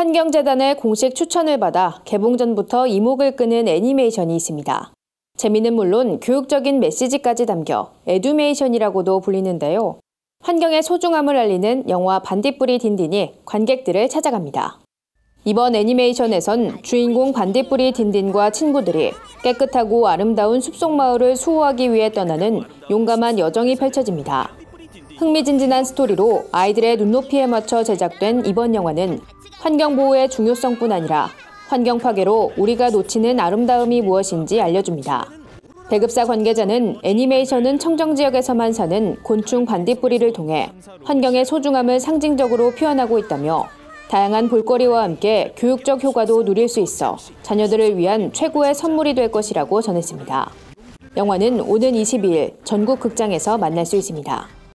환경재단의 공식 추천을 받아 개봉 전부터 이목을 끄는 애니메이션이 있습니다. 재미는 물론 교육적인 메시지까지 담겨 에듀메이션이라고도 불리는데요. 환경의 소중함을 알리는 영화 반딧불이 딘딘이 관객들을 찾아갑니다. 이번 애니메이션에선 주인공 반딧불이 딘딘과 친구들이 깨끗하고 아름다운 숲속 마을을 수호하기 위해 떠나는 용감한 여정이 펼쳐집니다. 흥미진진한 스토리로 아이들의 눈높이에 맞춰 제작된 이번 영화는 환경보호의 중요성뿐 아니라 환경 파괴로 우리가 놓치는 아름다움이 무엇인지 알려줍니다. 배급사 관계자는 애니메이션은 청정지역에서만 사는 곤충 반딧불이를 통해 환경의 소중함을 상징적으로 표현하고 있다며 다양한 볼거리와 함께 교육적 효과도 누릴 수 있어 자녀들을 위한 최고의 선물이 될 것이라고 전했습니다. 영화는 오는 22일 전국 극장에서 만날 수 있습니다.